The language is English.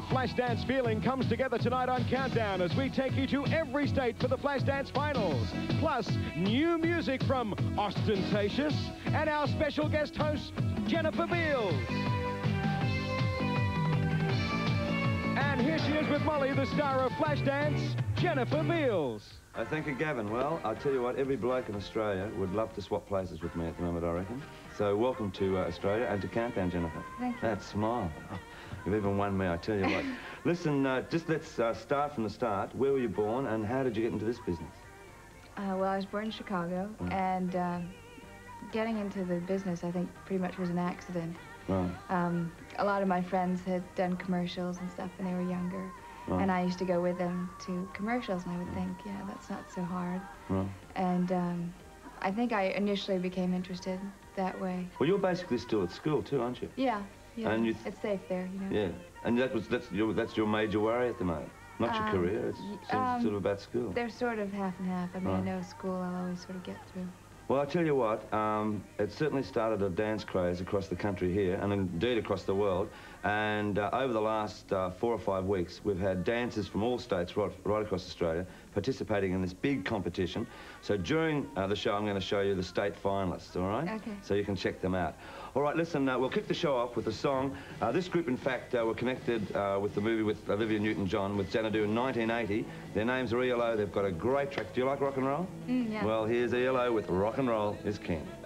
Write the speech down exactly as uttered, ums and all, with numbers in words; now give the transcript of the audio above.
The Flashdance feeling comes together tonight on Countdown as we take you to every state for the Flashdance finals. Plus, new music from Ostentatious and our special guest host, Jennifer Beals. And here she is with Molly, the star of Flashdance, Jennifer Beals. I thank you, Gavin. Well, I'll tell you what, every bloke in Australia would love to swap places with me at the moment, I reckon. So welcome to uh, Australia and to Countdown, Jennifer. Thank you. That smile. Oh, you've even won me, I tell you what. Listen, uh, just let's uh, start from the start. Where were you born and how did you get into this business? Uh, well, I was born in Chicago, mm. and uh, getting into the business, I think, pretty much was an accident. Right. Um, a lot of my friends had done commercials and stuff when they were younger. Right. And I used to go with them to commercials, and I would think, yeah, that's not so hard. Right. And um, I think I initially became interested that way. Well, you're basically still at school too, aren't you? Yeah, yeah. And you th it's safe there, you know. Yeah, and that was that's your that's your major worry at the moment, not your um, career. It's um, sort of about school. They're sort of half and half. I mean, right. I know school, I'll always sort of get through. Well, I'll tell you what, um, it certainly started a dance craze across the country here, and indeed across the world, and uh, over the last uh, four or five weeks, we've had dancers from all states right, right across Australia participating in this big competition. So during uh, the show, I'm going to show you the state finalists, all right? Okay. So you can check them out. All right, listen, uh, we'll kick the show off with a song. Uh, this group, in fact, uh, were connected uh, with the movie with Olivia Newton-John, with Xanadu in nineteen eighty. Their names are E L O. They've got a great track. Do you like rock and roll? Mm, yeah. Well, here's E L O with Rock and Roll is King.